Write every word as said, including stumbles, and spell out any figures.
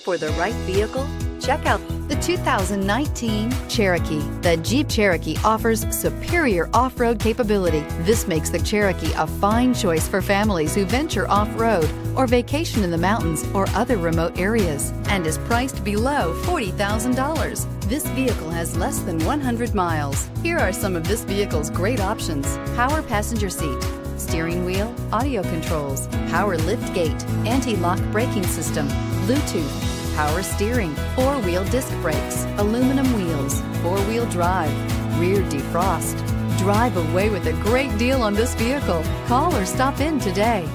For the right vehicle, check out the two thousand nineteen Cherokee. The Jeep Cherokee offers superior off-road capability. This makes the Cherokee a fine choice for families who venture off-road or vacation in the mountains or other remote areas, and is priced below forty thousand dollars. This vehicle has less than one hundred miles. Here are some of this vehicle's great options: power passenger seat, steering wheel audio controls, power lift gate, anti-lock braking system, Bluetooth, power steering, four-wheel disc brakes, aluminum wheels, four-wheel drive, rear defrost. Drive away with a great deal on this vehicle. Call or stop in today.